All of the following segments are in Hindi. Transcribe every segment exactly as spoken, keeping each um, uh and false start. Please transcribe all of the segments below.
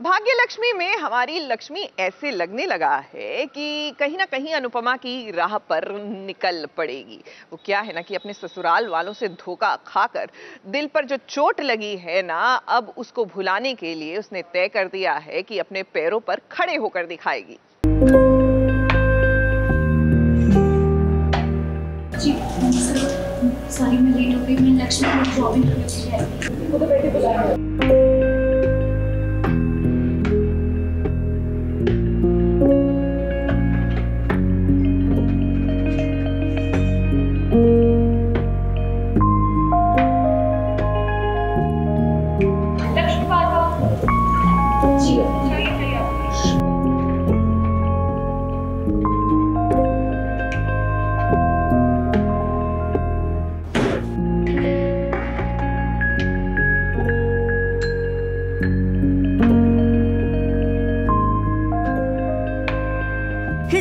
भाग्य लक्ष्मी में हमारी लक्ष्मी ऐसे लगने लगा है कि कहीं ना कहीं अनुपमा की राह पर निकल पड़ेगी। वो क्या है ना कि अपने ससुराल वालों से धोखा खाकर दिल पर जो चोट लगी है ना, अब उसको भुलाने के लिए उसने तय कर दिया है कि अपने पैरों पर खड़े होकर दिखाएगी। सारी में लेट हो गई, मैं लक्ष्मी को जॉबिंग करने के लिए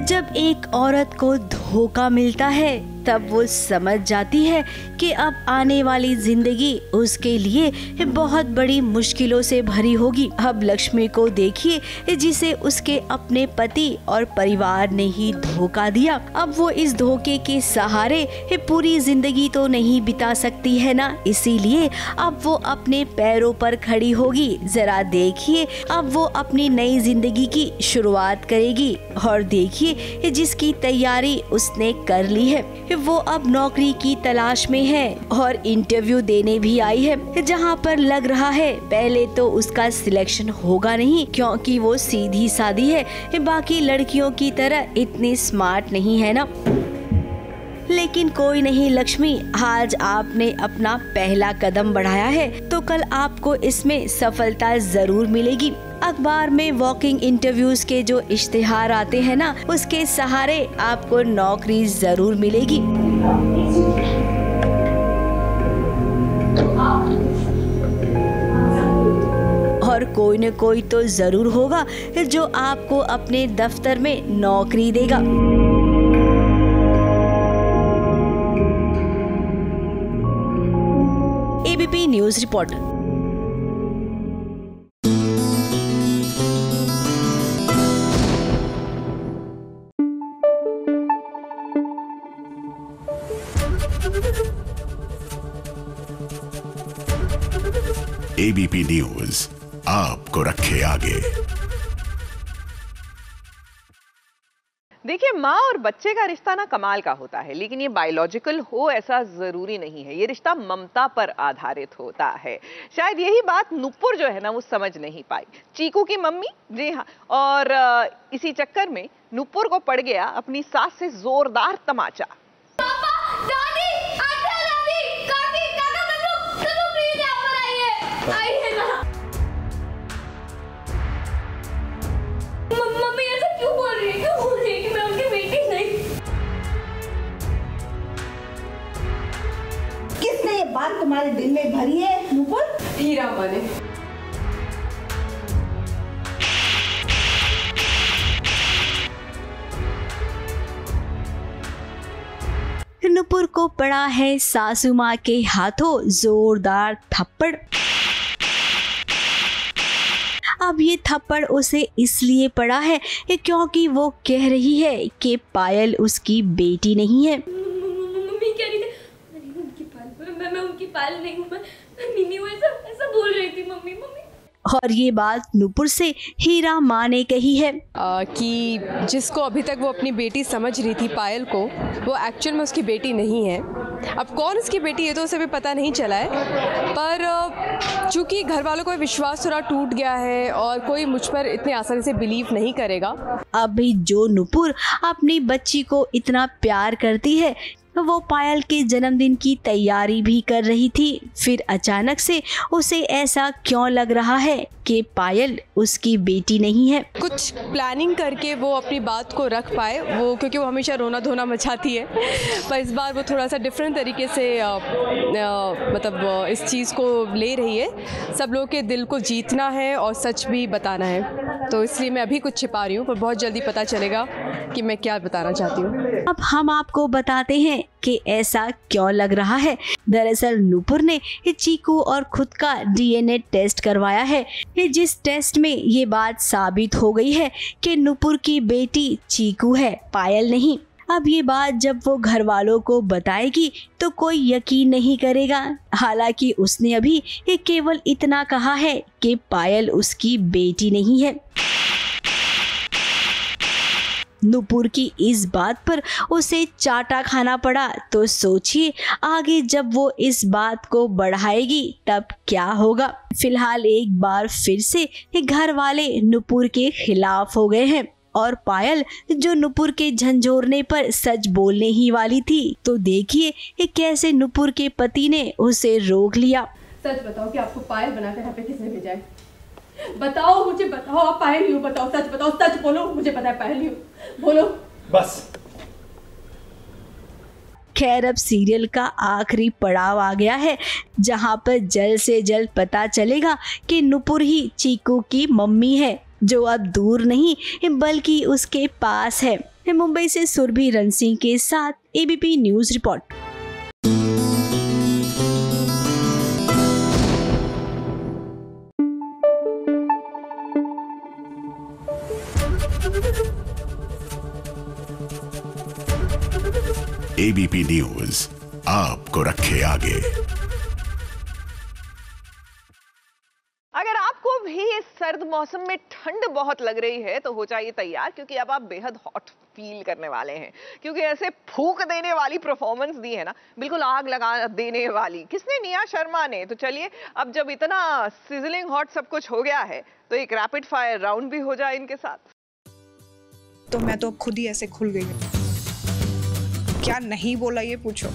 जब एक औरत को धोखा मिलता है तब वो समझ जाती है कि अब आने वाली जिंदगी उसके लिए बहुत बड़ी मुश्किलों से भरी होगी। अब लक्ष्मी को देखिए, जिसे उसके अपने पति और परिवार ने ही धोखा दिया। अब वो इस धोखे के सहारे पूरी जिंदगी तो नहीं बिता सकती है ना, इसीलिए अब वो अपने पैरों पर खड़ी होगी। जरा देखिए, अब वो अपनी नई जिंदगी की शुरुआत करेगी और देखिए जिसकी तैयारी उसने कर ली है। वो अब नौकरी की तलाश में है और इंटरव्यू देने भी आई है, जहाँ पर लग रहा है पहले तो उसका सिलेक्शन होगा नहीं, क्योंकि वो सीधी सादी है, बाकी लड़कियों की तरह इतनी स्मार्ट नहीं है ना। लेकिन कोई नहीं लक्ष्मी, आज आपने अपना पहला कदम बढ़ाया है तो कल आपको इसमें सफलता जरूर मिलेगी। अखबार में वॉकिंग इंटरव्यूज के जो इश्तेहार आते हैं ना, उसके सहारे आपको नौकरी जरूर मिलेगी। और कोई न कोई तो जरूर होगा जो आपको अपने दफ्तर में नौकरी देगा। ABP news reporter. ABP news आपको रखे आगे। देखिए, माँ और बच्चे का रिश्ता ना कमाल का होता है, लेकिन ये बायोलॉजिकल हो ऐसा ज़रूरी नहीं है। ये रिश्ता ममता पर आधारित होता है। शायद यही बात नूपुर जो है ना वो समझ नहीं पाई, चीकू की मम्मी। जी हाँ, और इसी चक्कर में नूपुर को पड़ गया अपनी सास से जोरदार तमाचा। पापा, दादी, आजा, दादी, काकी, काका, तनु, तनु प्लीज यहाँ पर आइए, आइए ना। मम्मी ऐसा क्यों बोल रही है, क्यों बोल रही है कि मैं उनकी बेटी नहीं। किसने ये बात तुम्हारे दिल में भरी है नूपुर? हीरा माने। नूपुर को पड़ा है सासू माँ के हाथों जोरदार थप्पड़। अब ये थप्पड़ उसे इसलिए पड़ा है क्योंकि वो कह रही है कि पायल उसकी बेटी नहीं है। मम्मी कह रही थी उनकी पायल, मैं मैं उनकी पायल नहीं हूँ, मैं वो ऐसा ऐसा बोल रही थी मम्मी मम्मी। और ये बात नूपुर से हीरा माँ ने कही है आ, कि जिसको अभी तक वो अपनी बेटी समझ रही थी पायल को, वो एक्चुअल में उसकी बेटी नहीं है। अब कौन उसकी बेटी है तो उसे भी पता नहीं चला है, पर चूँकि घर वालों का विश्वास थोड़ा टूट गया है और कोई मुझ पर इतने आसानी से बिलीव नहीं करेगा। अभी जो नूपुर अपनी बच्ची को इतना प्यार करती है, वो पायल के जन्मदिन की तैयारी भी कर रही थी, फिर अचानक से उसे ऐसा क्यों लग रहा है कि पायल उसकी बेटी नहीं है। कुछ प्लानिंग करके वो अपनी बात को रख पाए, वो क्योंकि वो हमेशा रोना धोना मचाती है, पर इस बार वो थोड़ा सा डिफरेंट तरीके से आ, आ, मतलब इस चीज़ को ले रही है। सब लोग के दिल को जीतना है और सच भी बताना है, तो इसलिए मैं अभी कुछ छिपा रही हूँ, पर बहुत जल्दी पता चलेगा कि मैं क्या बताना चाहती हूँ। अब हम आपको बताते हैं कि ऐसा क्यों लग रहा है। दरअसल नूपुर ने चीकू और खुद का डीएनए टेस्ट करवाया है, जिस टेस्ट में ये बात साबित हो गई है कि नूपुर की बेटी चीकू है, पायल नहीं। अब ये बात जब वो घर वालों को बताएगी तो कोई यकीन नहीं करेगा। हालांकि उसने अभी केवल इतना कहा है कि पायल उसकी बेटी नहीं है। नूपुर की इस बात पर उसे चाटा खाना पड़ा, तो सोचिए आगे जब वो इस बात को बढ़ाएगी तब क्या होगा। फिलहाल एक बार फिर से घर वाले नूपुर के खिलाफ हो गए हैं और पायल जो नूपुर के झंझोरने पर सच बोलने ही वाली थी, तो देखिए कैसे नूपुर के पति ने उसे रोक लिया। सच बताओ कि आपको पायल बनाकर यहाँ पे किसने भेजा है? बताओ मुझे, बताओ आप पायल ही हो, बताओ सच बताओ, सच बोलो, मुझे पता है पायल ही हो, बोलो बस। खैर अब सीरियल का आखिरी पड़ाव आ गया है, जहाँ पर जल्द से जल्द पता चलेगा कि नूपुर ही चीकू की मम्मी है, जो अब दूर नहीं बल्कि उसके पास है। मुंबई से सुरभि रणसिंह के साथ ABP news report. ABP news आपको रखे आगे। सर्द मौसम में ठंड बहुत लग रही है तो हो जाइए तैयार, क्योंकि अब आप बेहद हॉट फील करने वाले हैं, क्योंकि ऐसे फूंक देने वाली परफॉर्मेंस दी है ना, बिल्कुल आग लगा देने वाली, किसने? निया शर्मा ने। तो चलिए अब जब इतना सिजलिंग हॉट सब कुछ हो गया है तो एक रैपिड फायर राउंड भी हो जाए इनके साथ। तो मैं तो खुद ही ऐसे खुल गई हूँ, क्या नहीं बोला ये पूछो।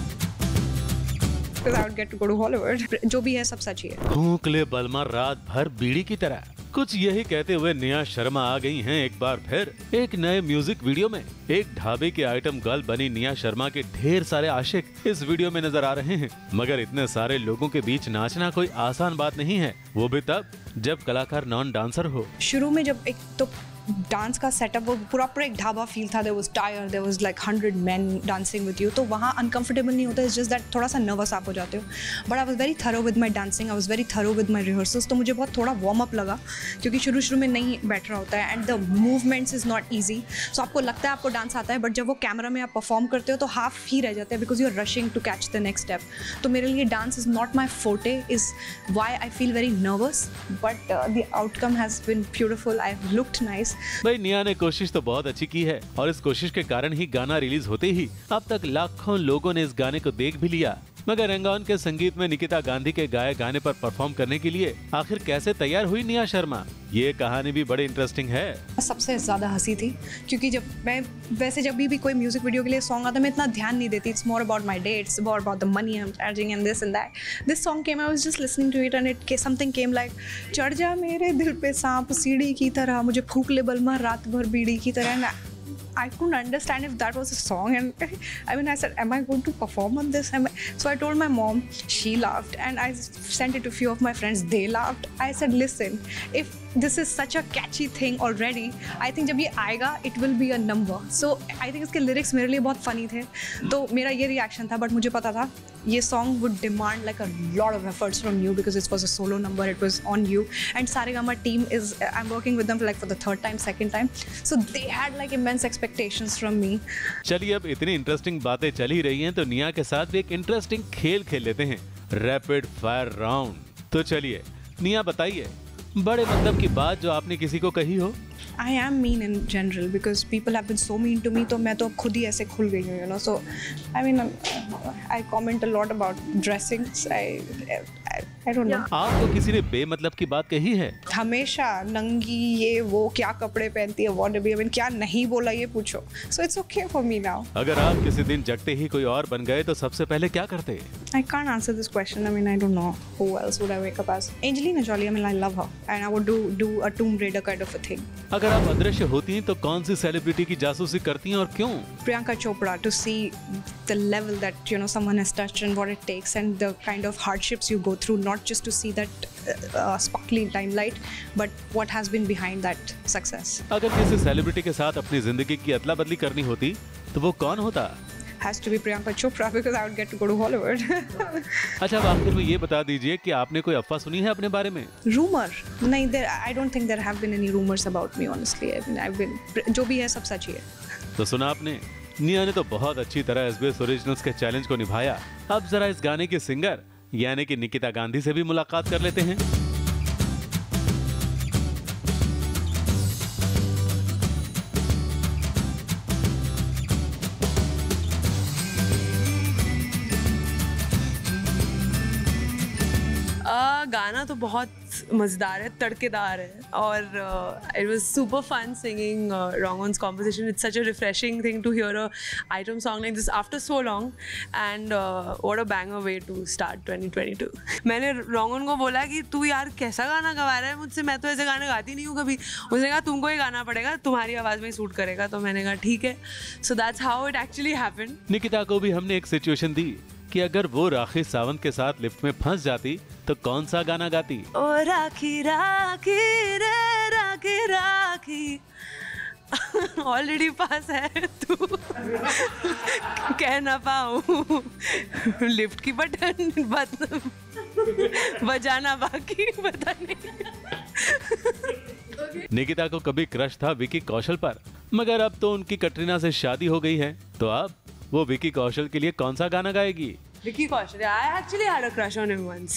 I would get to go to Hollywood. जो भी है सब सच ही है। भूख ले बलमा रात भर बीड़ी की तरह, कुछ यही कहते हुए निया शर्मा आ गई हैं एक बार फिर एक नए म्यूजिक वीडियो में। एक ढाबे के आइटम गर्ल बनी निया शर्मा के ढेर सारे आशिक इस वीडियो में नजर आ रहे हैं, मगर इतने सारे लोगों के बीच नाचना कोई आसान बात नहीं है, वो भी तब जब कलाकार नॉन डांसर हो। शुरू में जब एक तो डांस का सेटअप, वो प्रॉपर एक ढाबा फील था, there was tire, there was like hundred men dancing with you, तो वहाँ uncomfortable नहीं होता, it's just that थोड़ा सा nervous आप हो जाते हो। But I was very thorough with my dancing, I was very thorough with my rehearsals, तो मुझे बहुत थोड़ा warm up लगा, क्योंकि शुरू शुरू में नहीं बैठ रहा होता है and the movements is not easy, so आपको लगता है आपको डांस आता है, but जब वो कैमरा में आप परफॉर्म करते हो तो हाफ ही रह जाते हैं because you are rushing to catch the next step। तो मेरे लिए dance is not my forte, is why I feel very nervous, but uh, the outcome has been beautiful, I've looked nice। भाई निया ने कोशिश तो बहुत अच्छी की है और इस कोशिश के कारण ही गाना रिलीज होते ही अब तक लाखों लोगों ने इस गाने को देख भी लिया। मगर रंगोन के संगीत में निकिता गांधी के गाए गाने पर परफॉर्म करने के लिए आखिर कैसे तैयार हुई निया शर्मा, ये कहानी भी बड़ी इंटरेस्टिंग है। सबसे ज्यादा हंसी थी क्योंकि जब मैं वैसे जब भी, भी कोई म्यूजिक वीडियो के लिए सॉन्ग आता मैं इतना ध्यान नहीं देती, it's more about my day, it's more about the money I am charging and this and that. This song came, I was just listening to it and it something came like चढ़ जा मेरे दिल पे सांप सीढ़ी की तरह, मुझे फूंक ले बलमा रात भर बीड़ी की तरह। I couldn't understand if that was a song, and I mean, I said, "Am I going to perform on this?" Am I? So I told my mom. She laughed, and I sent it to a few of my friends. They laughed. I said, "Listen, if this is such a catchy thing already, I think जब ये आएगा, it will be a number." So I think इसके lyrics मेरे लिए बहुत funny थे, तो मेरा ये reaction था, but मुझे पता था ये song would demand like a lot of efforts from you because it was a solo number, it was on you, and Saregama team is I'm working with them for like for the third time, second time, so they had like immense expectations. चलिए अब इतनी इंटरेस्टिंग बातें चल ही रही हैं तो निया के साथ भी एक इंटरेस्टिंग खेल खेल लेते हैं, रैपिड फायर राउंड। तो चलिए निया बताइए बड़े मतलब की बात जो आपने किसी को कही हो। I am mean in general because people have been so mean to me, तो मैं तो खुद ही ऐसे खुल गई हूँ, you know. So I mean I comment a lot about dressings. I I, I don't know. आपको किसी ने बेमतलब की बात कही है? हमेशा नंगी ये वो, क्या कपड़े पहनती है, want to be, I mean क्या नहीं बोला ये पूछो। So it's okay for me now. अगर आप किसी दिन जगते ही कोई और बन गए तो सबसे पहले क्या करते? I can't answer this question. I mean I don't know who else would I wake up as. Angelina Jolie, I mean I love her and I would do do a Tomb Raider kind of a thing. अगर आप अदृश्य होती हैं तो कौन सी सेलिब्रिटी की जासूसी करती हैं और क्यों? Priyanka Chopra, to see the level that you know someone has touched and what it takes and the kind of hardships you go through, not just to see that sparkly limelight but what has been behind that success. अगर किसी सेलिब्रिटी के साथ अपनी जिंदगी की अदला बदली करनी होती तो वो कौन होता? Has to be Priyanka Chopra because I would get to go to Hollywood. अच्छा, अब आखिर में ये बता दीजिए कि आपने कोई अफवाह सुनी है अपने बारे में? Rumor? नहीं, there I don't think there have been any rumors about me honestly. I mean, I've been जो भी है सब सच ही है. तो सुना आपने? निया ने तो बहुत अच्छी तरह एस बी एस ओरिजिनल्स के चैलेंज को निभाया. अब जरा इस गाने के सिंगर यानी कि निकिता गांधी से भी मुलाकात कर लेते हैं. गाना तो बहुत मज़ेदार है, तड़केदार है और it was super fun singing Rongon's composition. It's such a refreshing thing to hear a item song like this after so long and what a banger way to start twenty twenty two. मैंने रॉन्गोन को बोला कि तू यार कैसा गाना गवा रहा है मुझसे, मैं तो ऐसे गाने गाती नहीं हूँ कभी. उसने कहा तुमको ही गाना पड़ेगा, तुम्हारी आवाज़ में सूट करेगा. तो मैंने कहा ठीक है. So that's how it actually happened. Nikita को भी हमने एक सिचुएशन दी कि अगर वो राखी सावंत के साथ लिफ्ट में फंस जाती तो कौन सा गाना गाती. ओ राखी राखी रे राखी राखी ऑलरेडी पास है तू कह ना पाऊँ लिफ्ट की बटन बजाना बाकी पता नहीं. निकिता को कभी क्रश था विकी कौशल पर, मगर अब तो उनकी कटरीना से शादी हो गई है, तो अब वो विकी कौशल के लिए कौन सा गाना गाएगी? Vicky Kaushal. I actually had a crush on him once,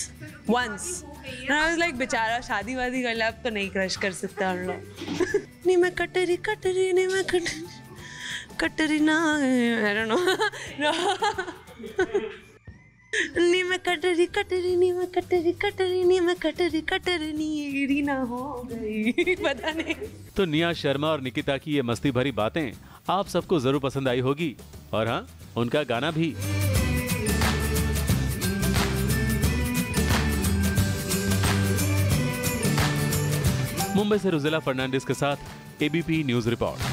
once. And I was like बेचारा शादी वादी कर ले, अब तो नहीं क्रश कर सकता हम लोग. नहीं मैं कटरी कटरी नहीं मैं कटरी कटरी ना I don't know. नहीं मैं कटरी कटरी नहीं मैं कटरी कटरी नहीं मैं कटरी कटरी नहीं रीना हो गई पता नहीं. तो निया शर्मा और निकिता की ये मस्ती भरी बातें आप सबको जरूर पसंद आई होगी और हाँ उनका गाना भी. मुंबई से रुज़ला फर्नांडिस के साथ A B P news report.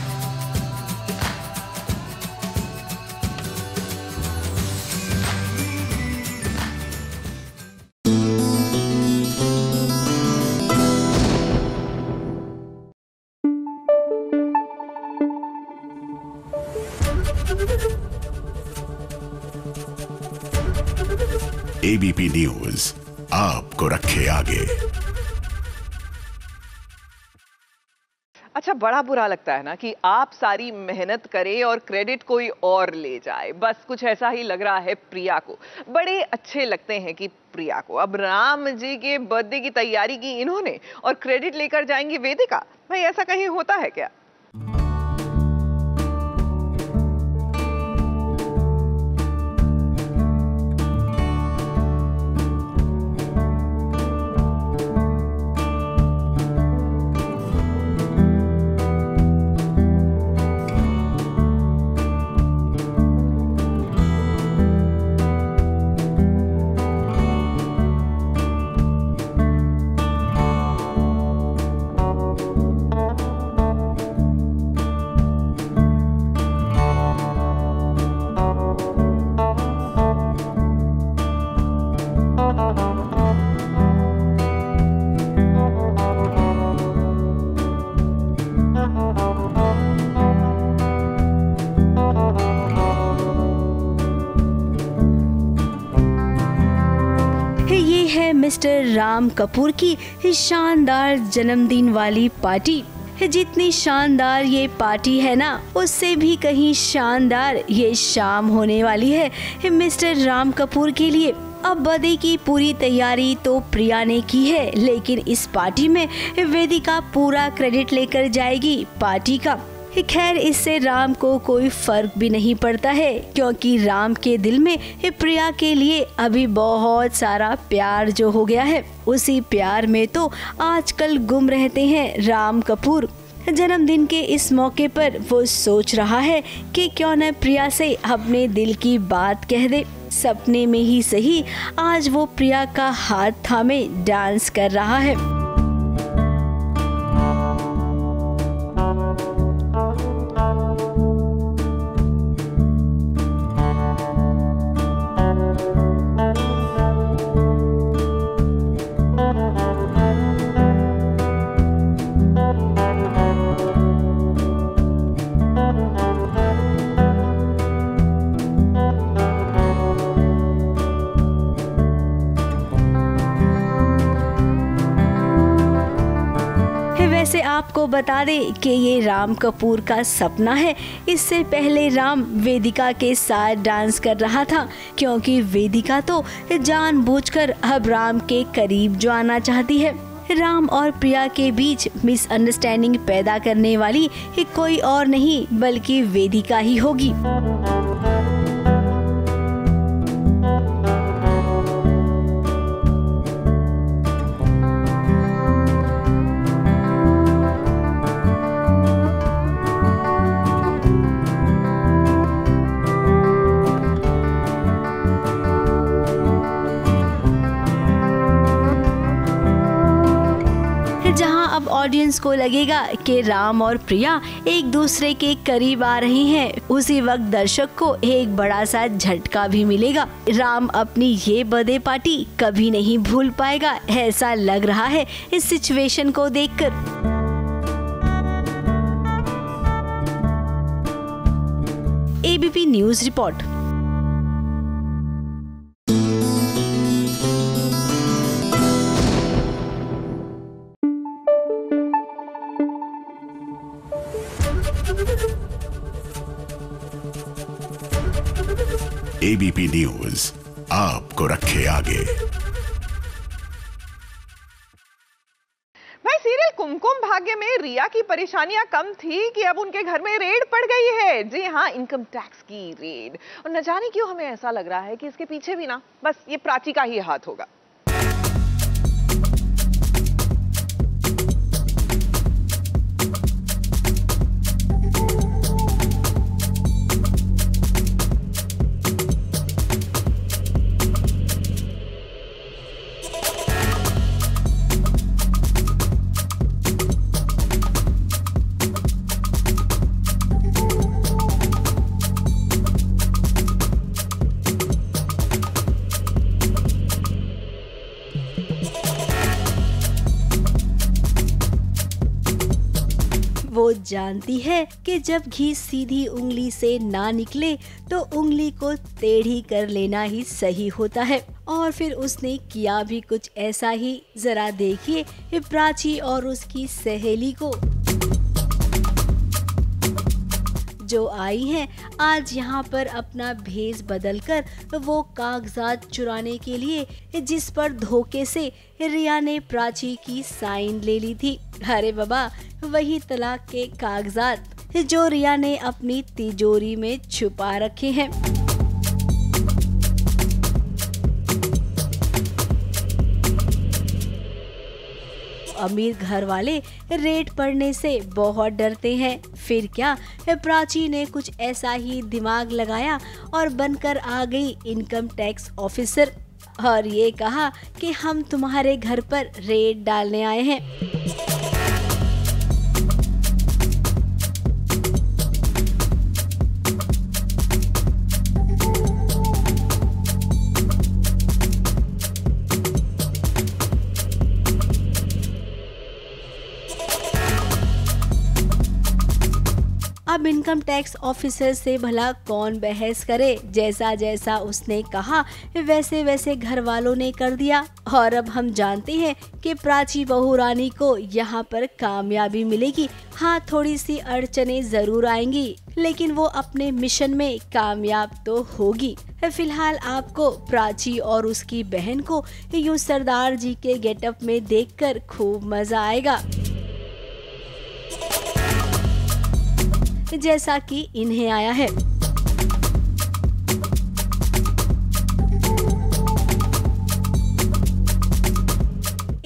A B P news आपको रखे आगे. अच्छा, बड़ा बुरा लगता है ना कि आप सारी मेहनत करें और क्रेडिट कोई और ले जाए. बस कुछ ऐसा ही लग रहा है प्रिया को. बड़े अच्छे लगते हैं कि प्रिया को. अब राम जी के बर्थडे की तैयारी की इन्होंने और क्रेडिट लेकर जाएंगी वेदिका. भाई ऐसा कहीं होता है क्या? मिस्टर राम कपूर की शानदार जन्मदिन वाली पार्टी. जितनी शानदार ये पार्टी है ना, उससे भी कहीं शानदार ये शाम होने वाली है मिस्टर राम कपूर के लिए. अब बर्थडे की पूरी तैयारी तो प्रिया ने की है, लेकिन इस पार्टी में वेदिका पूरा क्रेडिट लेकर जाएगी पार्टी का. खैर, इससे राम को कोई फर्क भी नहीं पड़ता है, क्योंकि राम के दिल में प्रिया के लिए अभी बहुत सारा प्यार जो हो गया है, उसी प्यार में तो आजकल गुम रहते हैं राम कपूर. जन्मदिन के इस मौके पर वो सोच रहा है कि क्यों न प्रिया से अपने दिल की बात कह दे. सपने में ही सही, आज वो प्रिया का हाथ थामे डांस कर रहा है. बता दें कि ये राम कपूर का सपना है। इससे पहले राम वेदिका के साथ डांस कर रहा था क्योंकि वेदिका तो जानबूझकर अब राम के करीब जाना चाहती है। राम और प्रिया के बीच मिसअंडरस्टैंडिंग पैदा करने वाली कोई और नहीं बल्कि वेदिका ही होगी। अब ऑडियंस को लगेगा कि राम और प्रिया एक दूसरे के करीब आ रहे हैं, उसी वक्त दर्शक को एक बड़ा सा झटका भी मिलेगा। राम अपनी ये बर्थडे पार्टी कभी नहीं भूल पाएगा, ऐसा लग रहा है इस सिचुएशन को देखकर। ABP news report. ABP news आपको रखे आगे। कुमकुम भाग्य में रिया की परेशानियां कम थी कि अब उनके घर में रेड पड़ गई है। जी हाँ, इनकम टैक्स की रेड। और न जाने क्यों हमें ऐसा लग रहा है कि इसके पीछे भी ना बस ये प्राची का ही हाथ होगा। वो जानती है कि जब घी सीधी उंगली से ना निकले तो उंगली को टेढ़ी कर लेना ही सही होता है, और फिर उसने किया भी कुछ ऐसा ही। जरा देखिए प्राची और उसकी सहेली को, जो आई है आज यहाँ पर अपना भेष बदलकर वो कागजात चुराने के लिए जिस पर धोखे से रिया ने प्राची की साइन ले ली थी। अरे बाबा, वही तलाक के कागजात जो रिया ने अपनी तिजोरी में छुपा रखे हैं। अमीर घर वाले रेट पड़ने से बहुत डरते हैं। फिर क्या, प्राची ने कुछ ऐसा ही दिमाग लगाया और बनकर आ गई इनकम टैक्स ऑफिसर, और ये कहा कि हम तुम्हारे घर पर रेड डालने आए हैं। अब इनकम टैक्स ऑफिसर से भला कौन बहस करे। जैसा जैसा उसने कहा वैसे वैसे घर वालों ने कर दिया, और अब हम जानते हैं कि प्राची बहू रानी को यहाँ पर कामयाबी मिलेगी। हाँ, थोड़ी सी अड़चने जरूर आएंगी लेकिन वो अपने मिशन में कामयाब तो होगी। फिलहाल आपको प्राची और उसकी बहन को यूँ सरदार जी के गेटअप में देखकर खूब मजा आएगा, जैसा कि इन्हें आया है।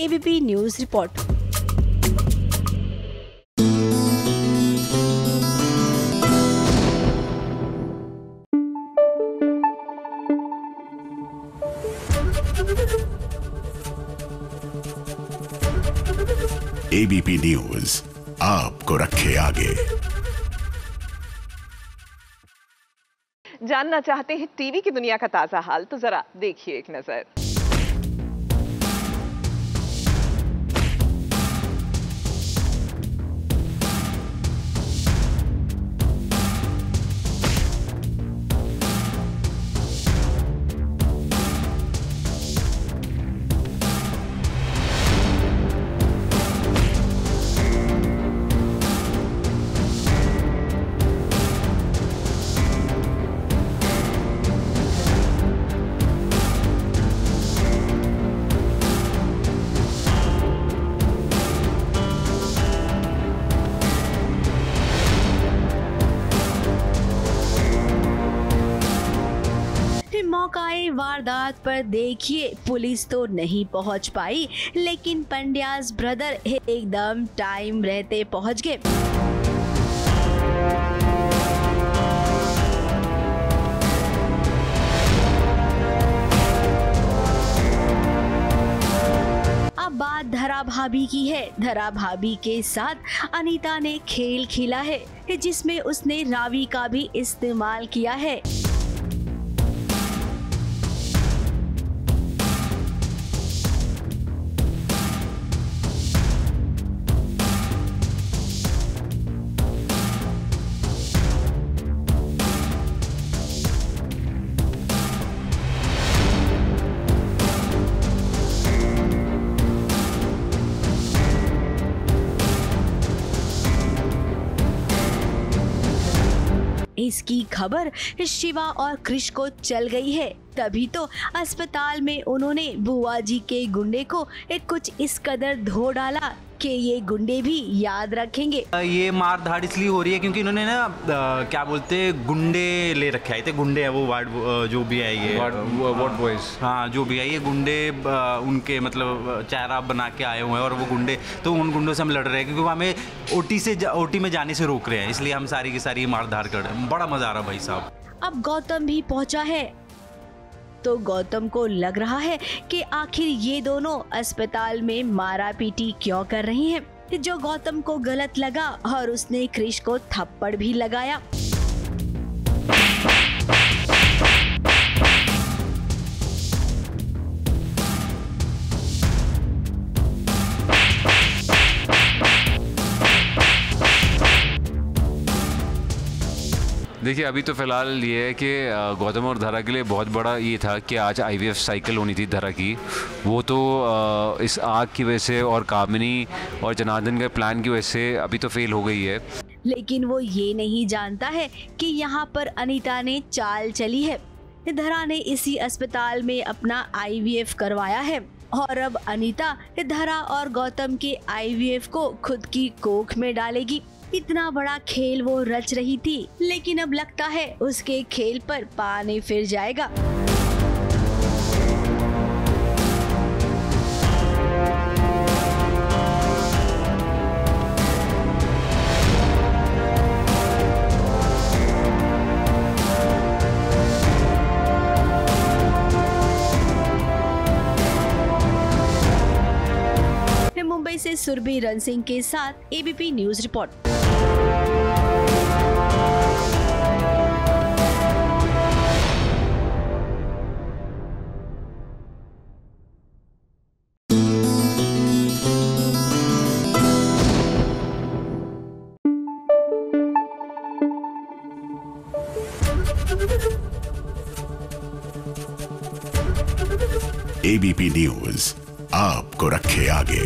ABP news report. ABP news आपको रखे आगे। जानना चाहते हैं टीवी की दुनिया का ताजा हाल, तो जरा देखिए एक नजर। वारदात पर देखिए पुलिस तो नहीं पहुंच पाई, लेकिन पंड्यास ब्रदर एकदम टाइम रहते पहुंच गए। बात धरा भाभी की है। धरा भाभी के साथ अनीता ने खेल खेला है जिसमें उसने रावी का भी इस्तेमाल किया है। इसकी खबर शिवा और क्रिश को चल गई है, तभी तो अस्पताल में उन्होंने बुआ जी के गुंडे को एक कुछ इस कदर धो डाला कि ये गुंडे भी याद रखेंगे। ये मार धाड़ इसलिए हो रही है क्योंकि इन्होंने ना क्या बोलते गुंडे ले रखे आए थे। गुंडे है वो वार्ड जो भी है ये वार्ड बॉयज, हाँ जो भी है ये गुंडे उनके मतलब चेहरा बना के आए हुए हैं और वो गुंडे तो उन गुंडों से हम लड़ रहे हैं क्योंकि हमें ओटी से ओटी में जाने से रोक रहे हैं, इसलिए हम सारी की सारी मार धाड़ कर रहे हैं। बड़ा मजा आ रहा भाई साहब। अब गौतम भी पहुँचा है तो गौतम को लग रहा है कि आखिर ये दोनों अस्पताल में मारा पीटी क्यों कर रही हैं, जो गौतम को गलत लगा और उसने क्रिश को थप्पड़ भी लगाया। देखिए अभी तो फ़िलहाल ये है कि गौतम और धरा के लिए बहुत बड़ा ये था कि आज आईवीएफ साइकिल होनी थी धरा की, वो तो इस आग की वजह से और कामिनी और जनार्दन के प्लान की वजह से अभी तो फेल हो गई है। लेकिन वो ये नहीं जानता है कि यहाँ पर अनीता ने चाल चली है। धरा ने इसी अस्पताल में अपना आईवीएफ करवाया है और अब अनीता धरा और गौतम के आईवीएफ को खुद की कोख में डालेगी। इतना बड़ा खेल वो रच रही थी, लेकिन अब लगता है उसके खेल पर पानी फिर जाएगा। मुंबई से सुरभि रणसिंह के साथ ABP news report. ABP news आपको रखे आगे।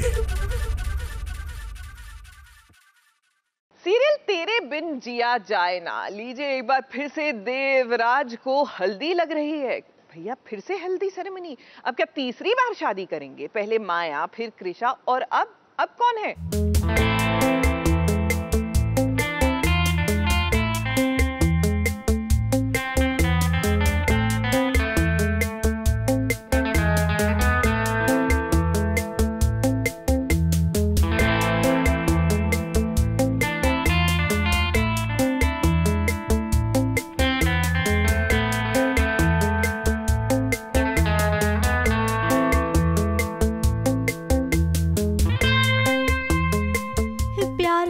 सीरियल तेरे बिन जिया जाए ना, लीजिए एक बार फिर से देवराज को हल्दी लग रही है। भैया फिर से हल्दी सेरेमनी, अब क्या तीसरी बार शादी करेंगे? पहले माया, फिर कृष्णा और अब अब कौन है?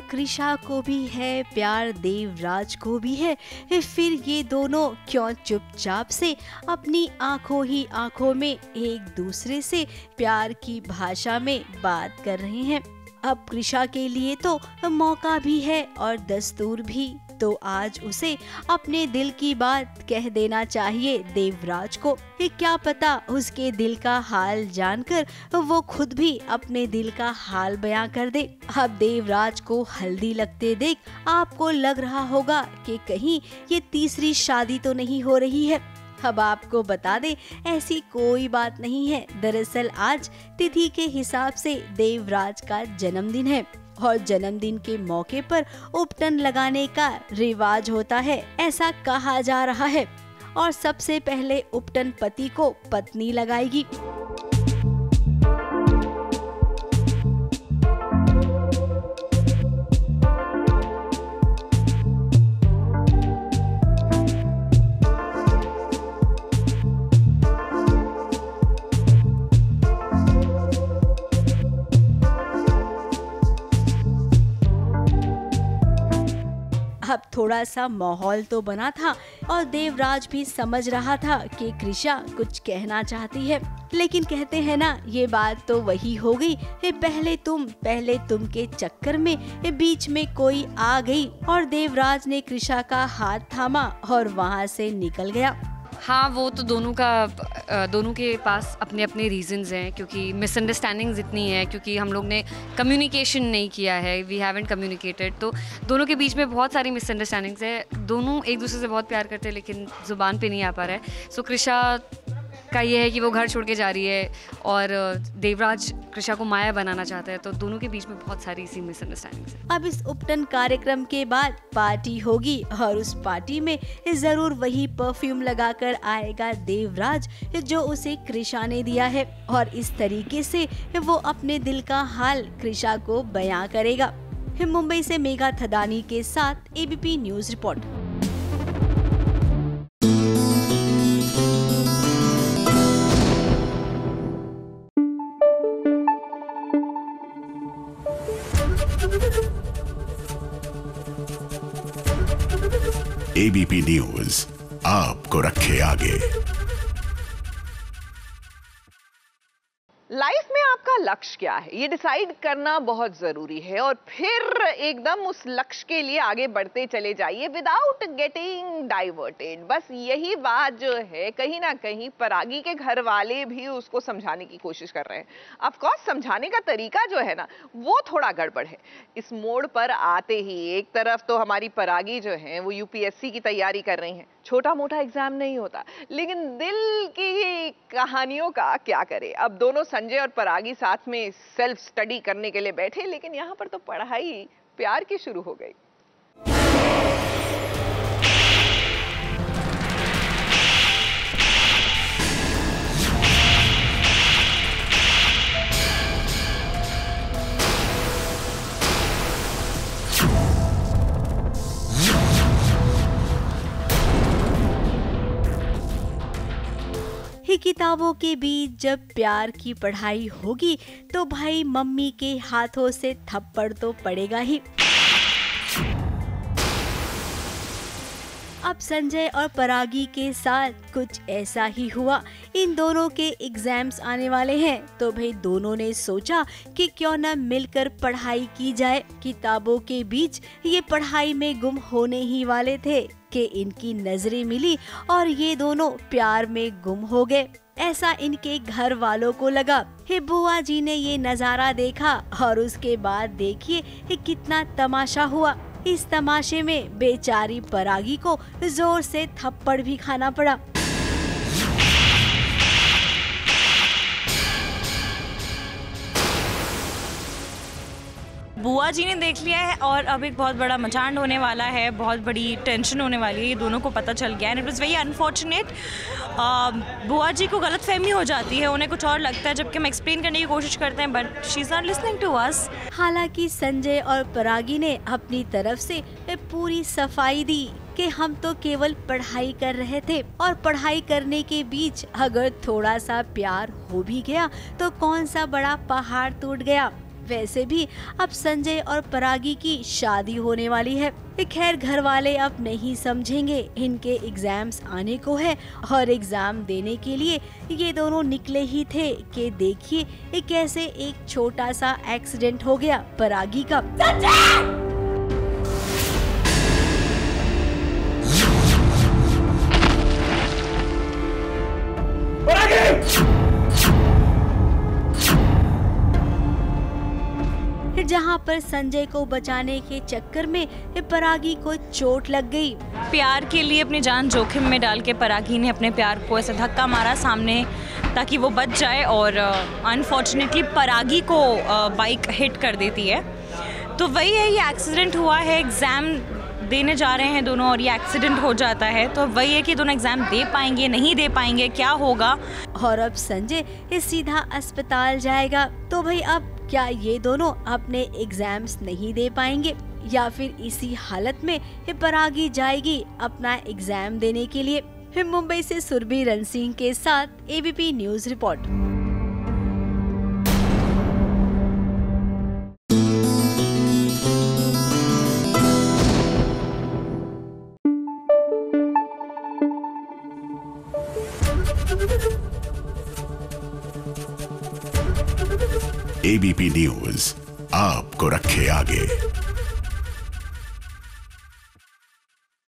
कृष्णा को भी है प्यार, देवराज को भी है, फिर ये दोनों क्यों चुपचाप से अपनी आंखों ही आंखों में एक दूसरे से प्यार की भाषा में बात कर रहे हैं? अब कृष्णा के लिए तो मौका भी है और दस्तूर भी, तो आज उसे अपने दिल की बात कह देना चाहिए देवराज को। क्या पता उसके दिल का हाल जानकर वो खुद भी अपने दिल का हाल बयां कर दे। अब देवराज को हल्दी लगते देख आपको लग रहा होगा कि कहीं ये तीसरी शादी तो नहीं हो रही है। अब आपको बता दे ऐसी कोई बात नहीं है। दरअसल आज तिथि के हिसाब से देवराज का जन्मदिन है और जन्मदिन के मौके पर उपटन लगाने का रिवाज होता है, ऐसा कहा जा रहा है। और सबसे पहले उपटन पति को पत्नी लगाएगी। अब थोड़ा सा माहौल तो बना था और देवराज भी समझ रहा था कि कृष्णा कुछ कहना चाहती है, लेकिन कहते हैं ना, ये बात तो वही हो गई, पहले तुम पहले तुम के चक्कर में बीच में कोई आ गई। और देवराज ने कृष्णा का हाथ थामा और वहाँ से निकल गया। हाँ, वो तो दोनों का दोनों के पास अपने अपने रीजंस हैं, क्योंकि मिसअंडरस्टैंडिंग्स इतनी है, क्योंकि हम लोग ने कम्युनिकेशन नहीं किया है, वी हैवेंट कम्युनिकेटेड, तो दोनों के बीच में बहुत सारी मिसअंडरस्टैंडिंग्स है। दोनों एक दूसरे से बहुत प्यार करते हैं, लेकिन ज़ुबान पे नहीं आ पा रहा है। सो कृष्णा का ये है कि वो घर छोड़ के जा रही है और देवराज कृष्णा को माया बनाना चाहता है, तो दोनों के बीच में बहुत सारी इसी मिसअंडरस्टैंडिंग्स हैं। अब इस उपटन कार्यक्रम के बाद पार्टी होगी और उस पार्टी में जरूर वही परफ्यूम लगाकर आएगा देवराज जो उसे कृष्णा ने दिया है, और इस तरीके से वो अपने दिल का हाल कृष्णा को बयां करेगा। मुंबई से मेघा थदानी के साथ ABP news report. ABP news आपको रखे आगे। लाइफ में आपका लक्ष्य क्या है, ये डिसाइड करना बहुत जरूरी है, और फिर एकदम उस लक्ष्य के लिए आगे बढ़ते चले जाइए विदाउट गेटिंग डाइवर्टेड। बस यही बात जो है, कहीं ना कहीं परागी के घर वाले भी उसको समझाने की कोशिश कर रहे हैं। ऑफ कोर्स समझाने का तरीका जो है ना, वो थोड़ा गड़बड़ है। इस मोड़ पर आते ही एक तरफ तो हमारी परागी जो है वो यूपीएससी की तैयारी कर रही है, छोटा मोटा एग्जाम नहीं होता, लेकिन दिल की कहानियों का क्या करे। अब दोनों संजय और परागी साथ में सेल्फ स्टडी करने के लिए बैठे, लेकिन यहाँ पर तो पढ़ाई प्यार की शुरू हो गई। किताबों के बीच जब प्यार की पढ़ाई होगी तो भाई मम्मी के हाथों से थप्पड़ तो पड़ेगा ही। अब संजय और परागी के साथ कुछ ऐसा ही हुआ। इन दोनों के एग्जाम्स आने वाले हैं, तो भाई दोनों ने सोचा कि क्यों ना मिलकर पढ़ाई की जाए। किताबों के बीच ये पढ़ाई में गुम होने ही वाले थे कि इनकी नजरें मिली और ये दोनों प्यार में गुम हो गए। ऐसा इनके घर वालों को लगा। हे बुआ जी ने ये नज़ारा देखा और उसके बाद देखिए कितना तमाशा हुआ। इस तमाशे में बेचारी परागी को जोर से थप्पड़ भी खाना पड़ा। बुआ जी ने देख लिया है और अब एक बहुत बड़ा मचांड होने वाला है, बहुत बड़ी टेंशन होने वाली है। ये दोनों को पता चल गया है, इट वॉज वेरी अनफॉर्चुनेट। बुआ जी को गलत फहमी हो जाती है, उन्हें कुछ और लगता है, जबकि हम एक्सप्लेन करने की कोशिश करते हैं, but she is not listening to us. हालांकि संजय और परागी ने अपनी तरफ से पूरी सफाई दी कि हम तो केवल पढ़ाई कर रहे थे, और पढ़ाई करने के बीच अगर थोड़ा सा प्यार हो भी गया तो कौन सा बड़ा पहाड़ टूट गया। वैसे भी अब संजय और परागी की शादी होने वाली है। खैर घर वाले अब नहीं समझेंगे, इनके एग्जाम्स आने को है और एग्जाम देने के लिए ये दोनों निकले ही थे कि देखिए कैसे एक छोटा सा एक्सीडेंट हो गया परागी का। संजय! जहाँ पर संजय को बचाने के चक्कर में परागी को चोट लग गई। प्यार के लिए अपनी जान जोखिम में डाल के परागी ने अपने प्यार को ऐसा धक्का मारा सामने ताकि वो बच जाए, और अनफॉर्चुनेटली परागी को बाइक हिट कर देती है। तो वही है, ये एक्सीडेंट हुआ है। एग्ज़ाम देने जा रहे हैं दोनों और ये एक्सीडेंट हो जाता है, तो वही है कि दोनों एग्ज़ाम दे पाएंगे नहीं दे पाएंगे, क्या होगा। और अब संजय ये सीधा अस्पताल जाएगा, तो भाई अब क्या ये दोनों अपने एग्ज़ाम्स नहीं दे पाएंगे या फिर इसी हालत में ये परागी जाएगी अपना एग्ज़ाम देने के लिए। मुंबई से सुरभि रणसिंह के साथ ABP news report. ABP news आपको रखे आगे।